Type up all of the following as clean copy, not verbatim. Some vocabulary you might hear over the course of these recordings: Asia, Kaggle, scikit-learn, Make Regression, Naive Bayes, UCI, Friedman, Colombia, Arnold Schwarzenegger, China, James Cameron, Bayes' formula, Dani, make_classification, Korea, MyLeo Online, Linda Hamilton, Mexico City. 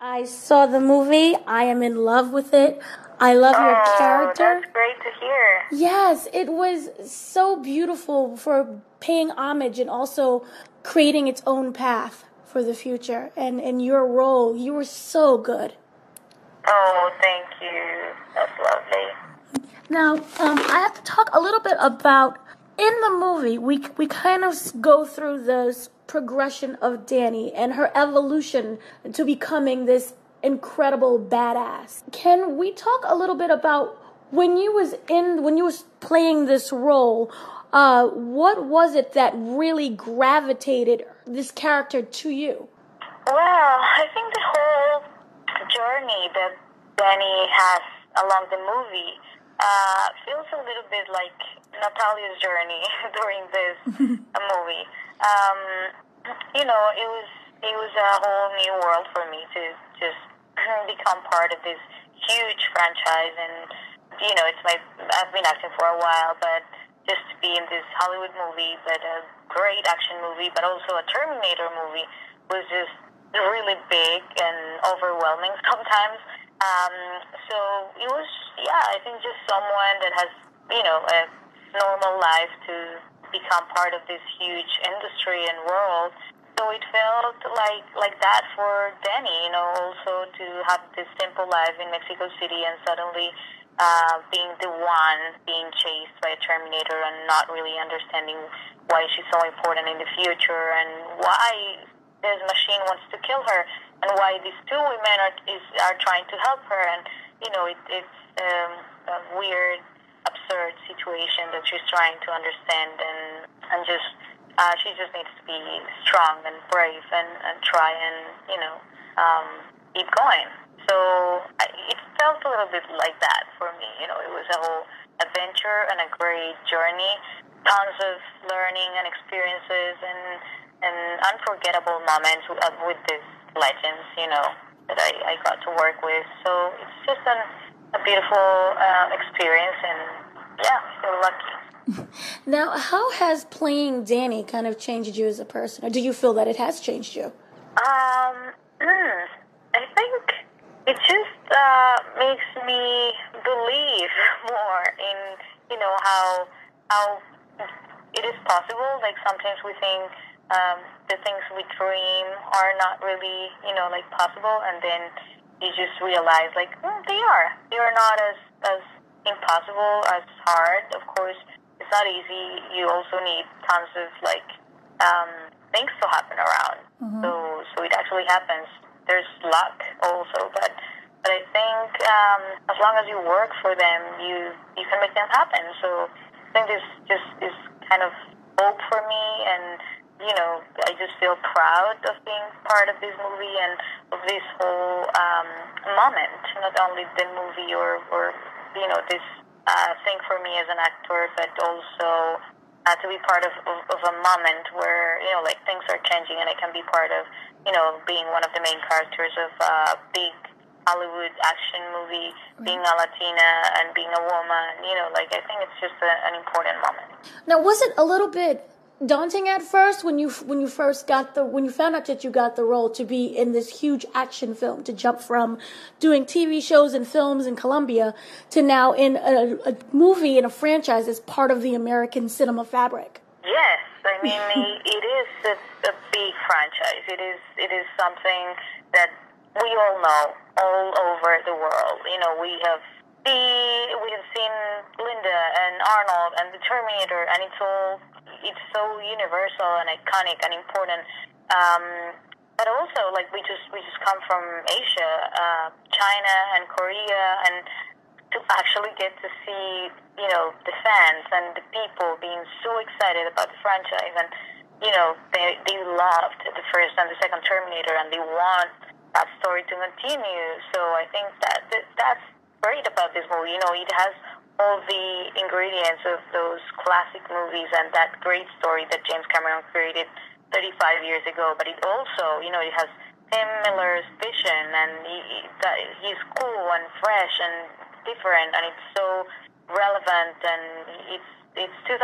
I saw the movie. I am in love with it. I love your character. That's great to hear. Yes, it was so beautiful for paying homage and also creating its own path for the future. And your role, you were so good. Oh, thank you. That's lovely. Now, I have to talk a little bit about, in the movie, we kind of go through this progression of Dani and her evolution to becoming this incredible badass. Can we talk a little bit about when you was playing this role, what was it that really gravitated this character to you? Well, I think the whole journey that Dani has along the movie feels a little bit like Natalia's journey during this movie. It was a whole new world for me to just become part of this huge franchise, and I've been acting for a while, but just to be in this Hollywood movie, but a great action movie, but also a Terminator movie, was just really big and overwhelming sometimes. So it was, I think just someone that has, a normal life to become part of this huge industry and world. So it felt like that for Dani, also to have this simple life in Mexico City and suddenly being the one being chased by a Terminator and not really understanding why she's so important in the future and why this machine wants to kill her, and why these two women are trying to help her, and it's a weird, absurd situation that she's trying to understand, and just she just needs to be strong and brave and try and keep going. So it felt a little bit like that for me. It was a whole adventure and a great journey, tons of learning and experiences and unforgettable moments with these legends, that I got to work with. So it's just a beautiful experience, and I feel lucky. Now, how has playing Dani kind of changed you as a person, or do you feel that it has changed you? I think it just makes me believe more in how it is possible. Like sometimes we think, the things we dream are not really, possible, and then you just realize, they are. They are not as impossible, as hard. Of course, it's not easy. You also need tons of, things to happen around. Mm-hmm. So it actually happens. There's luck also, but I think as long as you work for them, you can make them happen. So I think this just is kind of hope for me, and I just feel proud of being part of this movie and of this whole moment, not only the movie or this thing for me as an actor, but also to be part of a moment where, things are changing, and I can be part of, being one of the main characters of a big Hollywood action movie, being a Latina and being a woman, I think it's just an important moment. Now, was it a little bit daunting at first when you found out that you got the role to be in this huge action film, to jump from doing TV shows and films in Colombia to now in a movie and a franchise as part of the American cinema fabric? Yes, I mean it is a big franchise. It is something that we all know all over the world. We have seen Linda and Arnold and the Terminator, and it's so universal and iconic and important. But also, we just come from Asia, China and Korea, and to actually get to see, the fans and the people being so excited about the franchise, and, they loved the first and the second Terminator, and they want that story to continue. So I think that's great about this movie. It has all the ingredients of those classic movies and that great story that James Cameron created 35 years ago, but it also, it has Tim Miller's vision, and he's cool and fresh and different, and it's so relevant, and it's 2019,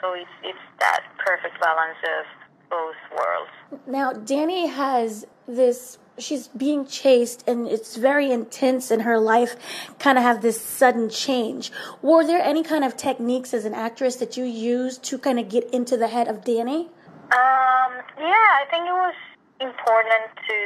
so it's that perfect balance of both worlds. Now, Dani has this she's being chased and it's very intense and her life kind of have this sudden change. Were there any kind of techniques as an actress that you used to kind of get into the head of Dani? Yeah, I think it was important to,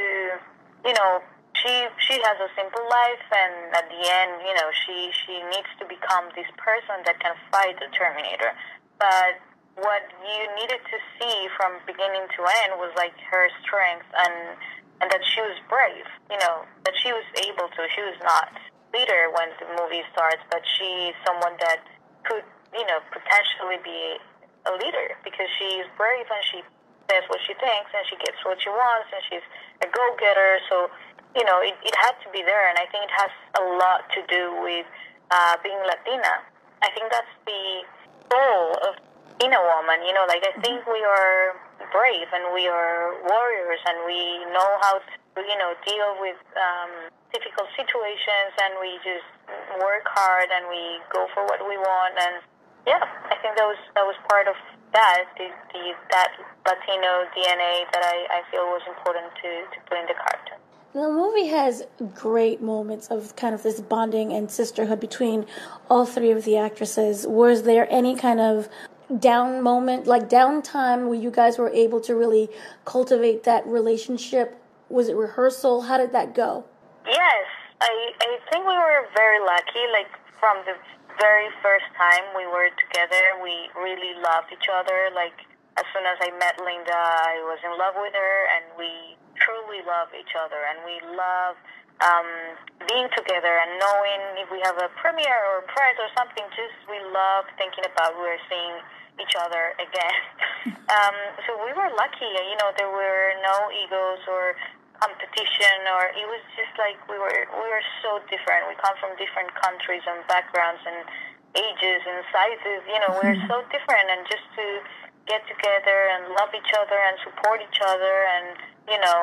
you know, she has a simple life, and at the end, you know, she needs to become this person that can fight the Terminator. But what you needed to see from beginning to end was like her strength and that she was brave, you know, that she was able to. She was not a leader when the movie starts, but she's someone that could, you know, potentially be a leader because she's brave and she says what she thinks and she gets what she wants and she's a go-getter. So, you know, it had to be there, and I think it has a lot to do with being Latina. I think that's the goal of being a woman, you know, like I think we are brave and we are warriors and we know how to, you know, deal with difficult situations, and we just work hard and we go for what we want. And yeah, I think that was part of that, that Latino DNA that I feel was important to put in the character. The movie has great moments of kind of this bonding and sisterhood between all three of the actresses. Was there any kind of down moment, like downtime, where you guys were able to really cultivate that relationship? Was it rehearsal? How did that go? Yes, I think we were very lucky. Like from the very first time we were together, we really loved each other. Like as soon as I met Linda, I was in love with her, and we truly love each other, and we love being together and knowing if we have a premiere or a press or something, just we love thinking about we're seeing each other again. So we were lucky, you know, there were no egos or competition, or it was just like we were so different. We come from different countries and backgrounds and ages and sizes, you know, we're so different, and just to get together and love each other and support each other, and you know,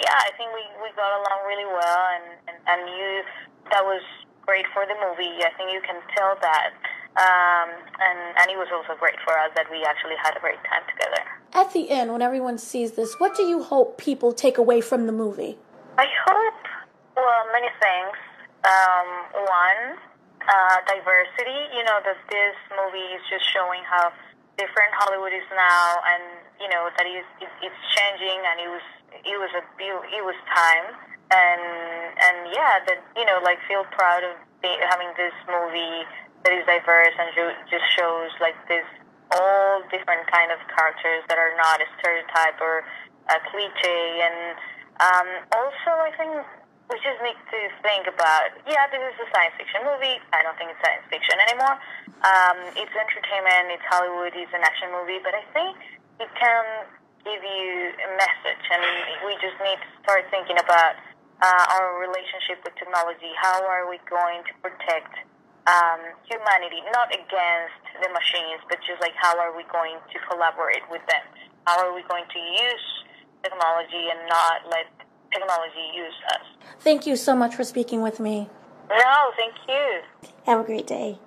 yeah, I think we got along really well, and that was great for the movie. I think you can tell that. And it was also great for us that we actually had a great time together. At the end, when everyone sees this, what do you hope people take away from the movie? I hope, well, many things. One, diversity. You know, that this movie is just showing how different Hollywood is now, and, you know, that it's changing, and it was time, and yeah, that, you know, like feel proud of having this movie that is diverse and just shows like this all different kind of characters that are not a stereotype or a cliche. And also I think we just need to think about, yeah, this is a science fiction movie. I don't think it's science fiction anymore. It's entertainment, it's Hollywood, it's an action movie, but I think it can give you a message, and we just need to start thinking about our relationship with technology. How are we going to protect humanity, not against the machines, but just like how are we going to collaborate with them? How are we going to use technology and not let technology use us? Thank you so much for speaking with me. No, thank you. Have a great day.